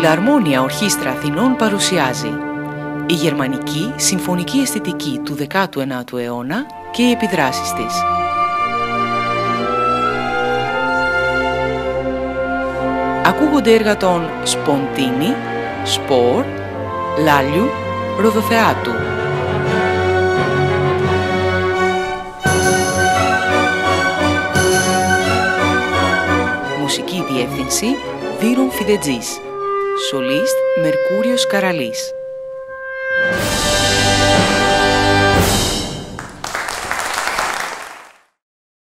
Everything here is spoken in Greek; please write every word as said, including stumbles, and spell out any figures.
Φιλαρμόνια Ορχήστρα Αθηνών παρουσιάζει η γερμανική συμφωνική αισθητική του δέκατου ένατου αιώνα και οι επιδράσεις της. Ακούγονται έργα των Spontini, Σπορ, Λιάλιου, Ροδοθεάτου. Μουσική διεύθυνση Βύρων Φιδετζής. Σολίστ Μερκούριος Καραλής.